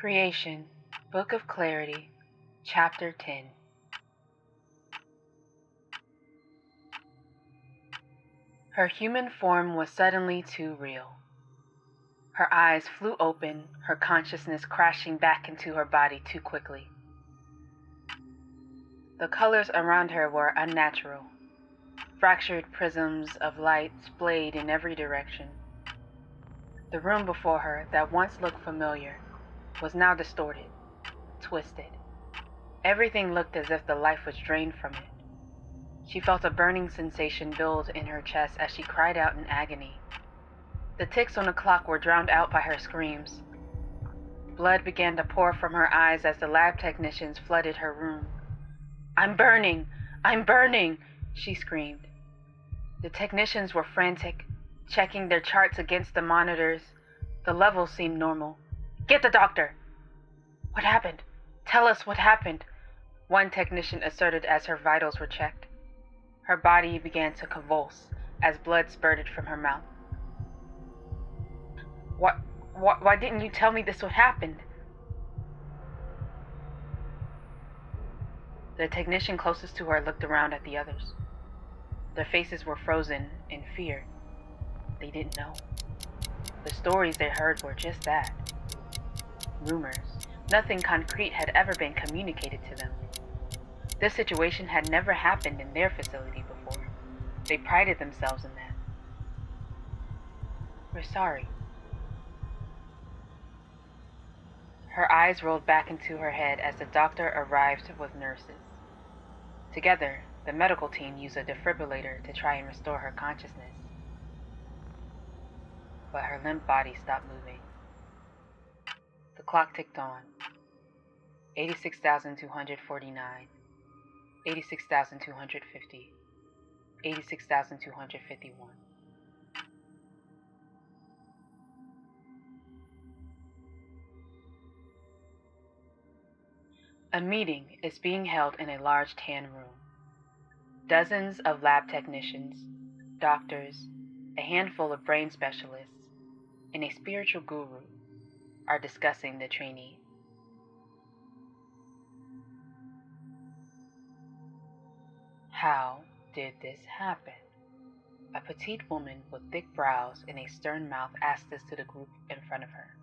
Creation, Book of Clarity, Chapter 10. Her human form was suddenly too real. Her eyes flew open, her consciousness crashing back into her body too quickly. The colors around her were unnatural, fractured prisms of light splayed in every direction. The room before her, that once looked familiar, was now distorted, twisted. Everything looked as if the life was drained from it. She felt a burning sensation build in her chest as she cried out in agony. The ticks on the clock were drowned out by her screams. Blood began to pour from her eyes as the lab technicians flooded her room. "I'm burning! I'm burning!" she screamed. The technicians were frantic, checking their charts against the monitors. The levels seemed normal. "Get the doctor!" "What happened? Tell us what happened," one technician asserted as her vitals were checked. Her body began to convulse as blood spurted from her mouth. Why didn't you tell me this would happen?" The technician closest to her looked around at the others. Their faces were frozen in fear. They didn't know. The stories they heard were just that. Rumors. Nothing concrete had ever been communicated to them. This situation had never happened in their facility before. They prided themselves in that. "We're sorry." Her eyes rolled back into her head as the doctor arrived with nurses. Together, the medical team used a defibrillator to try and restore her consciousness. But her limp body stopped moving. The clock ticked on. 86,249, 86,250, 86,251. A meeting is being held in a large tan room. Dozens of lab technicians, doctors, a handful of brain specialists, and a spiritual guru are discussing the trainee. How did this happen? A petite woman with thick brows and a stern mouth asked this to the group in front of her.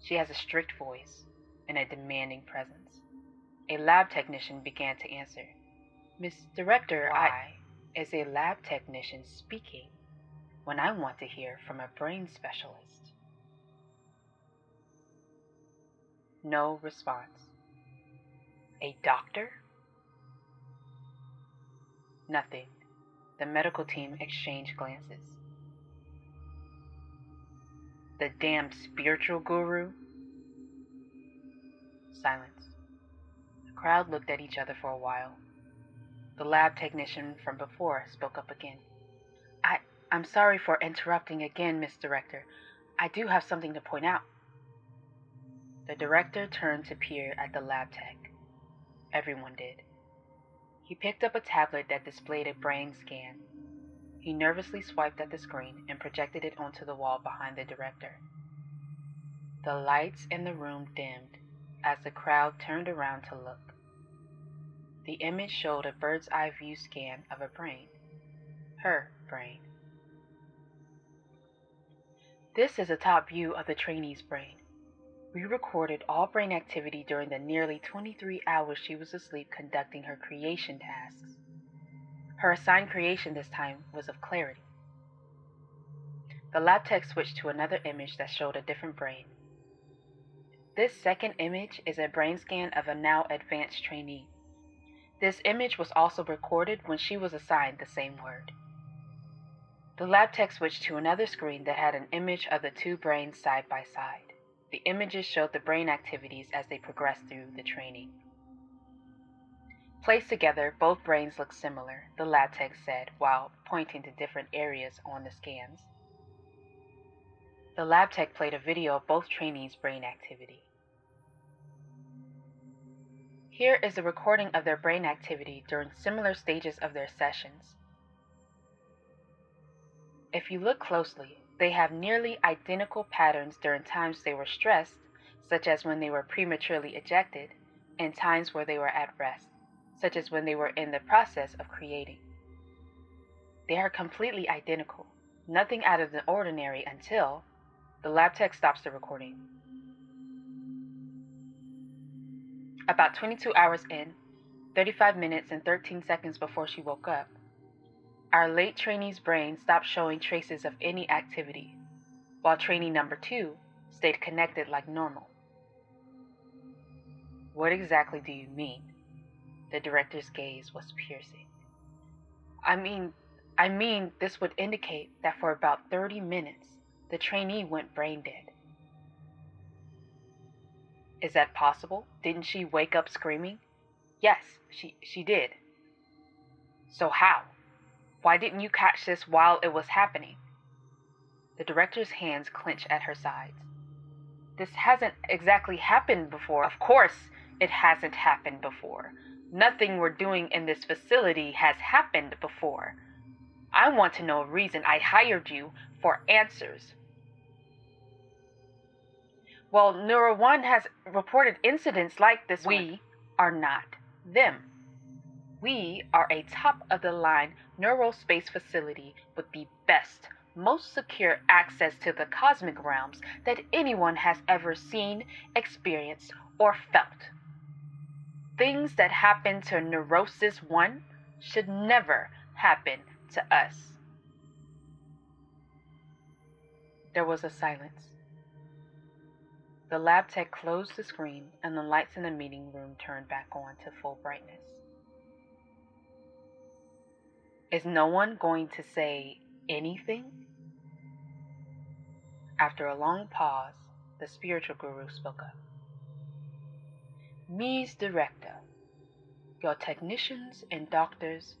She has a strict voice and a demanding presence. A lab technician began to answer. "Miss Director, I is a lab technician speaking when I want to hear from a brain specialist." No response. A doctor? Nothing. The medical team exchanged glances. The damned spiritual guru? Silence. The crowd looked at each other for a while. The lab technician from before spoke up again. I'm sorry for interrupting again, Miss Director. I do have something to point out." The director turned to peer at the lab tech. Everyone did. He picked up a tablet that displayed a brain scan. He nervously swiped at the screen and projected it onto the wall behind the director. The lights in the room dimmed as the crowd turned around to look. The image showed a bird's eye view scan of a brain. Her brain. "This is a top view of the trainee's brain. We recorded all brain activity during the nearly 23 hours she was asleep conducting her creation tasks. Her assigned creation this time was of clarity." The lab tech switched to another image that showed a different brain. "This second image is a brain scan of a now advanced trainee. This image was also recorded when she was assigned the same word." The lab tech switched to another screen that had an image of the two brains side by side. The images showed the brain activities as they progressed through the training. "Placed together, both brains look similar," the lab tech said while pointing to different areas on the scans. The lab tech played a video of both trainees' brain activity. "Here is a recording of their brain activity during similar stages of their sessions. If you look closely, they have nearly identical patterns during times they were stressed, such as when they were prematurely ejected, and times where they were at rest, such as when they were in the process of creating. They are completely identical, nothing out of the ordinary until the lab tech stops the recording. About 22 hours in, 35 minutes and 13 seconds before she woke up, our late trainee's brain stopped showing traces of any activity, while trainee number 2 stayed connected like normal. "What exactly do you mean?" The director's gaze was piercing. I mean, this would indicate that for about 30 minutes, the trainee went brain dead." "Is that possible? Didn't she wake up screaming?" "Yes, she did." "So how? Why didn't you catch this while it was happening?" The director's hands clenched at her sides. "This hasn't exactly happened before." "Of course it hasn't happened before. Nothing we're doing in this facility has happened before. I want to know a reason. I hired you for answers." "Well, Neuro One has reported incidents like this." "We are not them. We are a top-of-the-line neurospace facility with the best, most secure access to the cosmic realms that anyone has ever seen, experienced, or felt. Things that happen to Neurosis One should never happen to us." There was a silence. The lab tech closed the screen and the lights in the meeting room turned back on to full brightness. "Is no one going to say anything?" After a long pause, the spiritual guru spoke up. "Ms. Director, your technicians and doctors,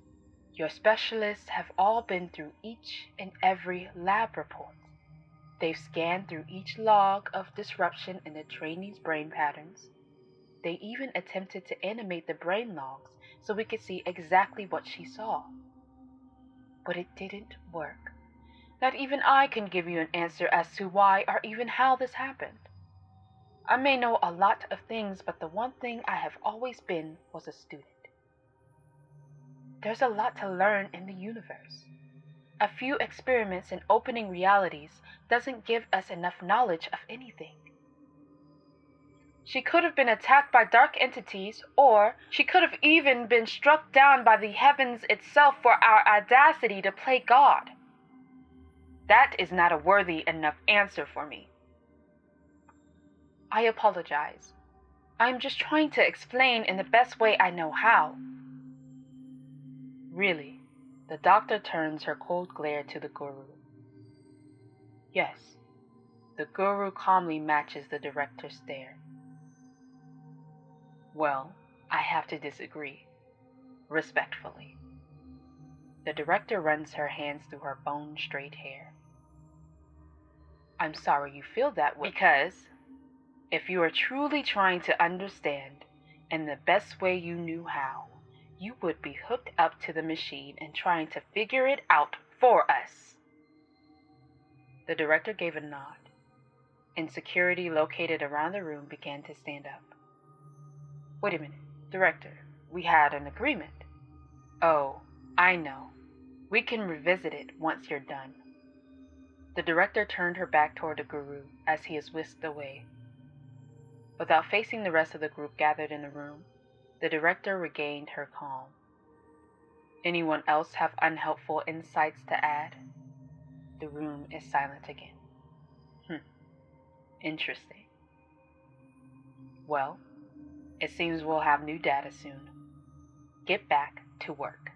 your specialists have all been through each and every lab report. They've scanned through each log of disruption in the trainee's brain patterns. They even attempted to animate the brain logs so we could see exactly what she saw. But it didn't work. Not even I can give you an answer as to why or even how this happened. I may know a lot of things, but the one thing I have always been was a student. There's a lot to learn in the universe. A few experiments in opening realities doesn't give us enough knowledge of anything. She could have been attacked by dark entities, or she could have even been struck down by the heavens itself for our audacity to play God. That is not a worthy enough answer for me. I apologize. I am just trying to explain in the best way I know how." "Really?" The doctor turns her cold glare to the guru. "Yes." The guru calmly matches the director's stare. "Well, I have to disagree. Respectfully." The director runs her hands through her bone-straight hair. "I'm sorry you feel that way, because if you are truly trying to understand in the best way you knew how, you would be hooked up to the machine and trying to figure it out for us." The director gave a nod, and security located around the room began to stand up. "Wait a minute, Director, we had an agreement." "Oh, I know. We can revisit it once you're done." The director turned her back toward the guru as he is whisked away. Without facing the rest of the group gathered in the room, the director regained her calm. "Anyone else have unhelpful insights to add?" The room is silent again. Interesting. Well, it seems we'll have new data soon. Get back to work."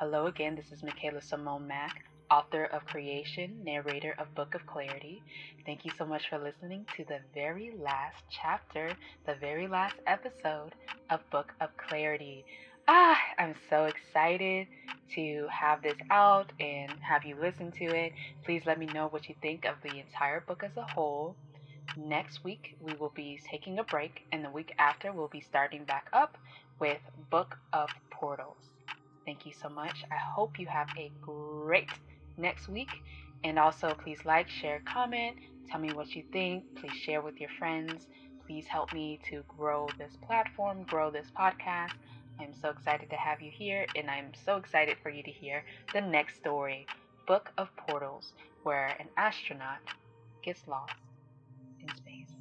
Hello again, this is Mikaila Simone Mack, author of Creation, narrator of Book of Clarity. Thank you so much for listening to the very last chapter, the very last episode of Book of Clarity. I'm so excited to have this out and have you listen to it. Please let me know what you think of the entire book as a whole. Next week, we will be taking a break, and the week after, we'll be starting back up with Book of Portals. Thank you so much. I hope you have a great next week. And also, please like, share, comment. Tell me what you think. Please share with your friends. Please help me to grow this platform, grow this podcast. I'm so excited to have you here, and I'm so excited for you to hear the next story, Book of Portals, where an astronaut gets lost in space.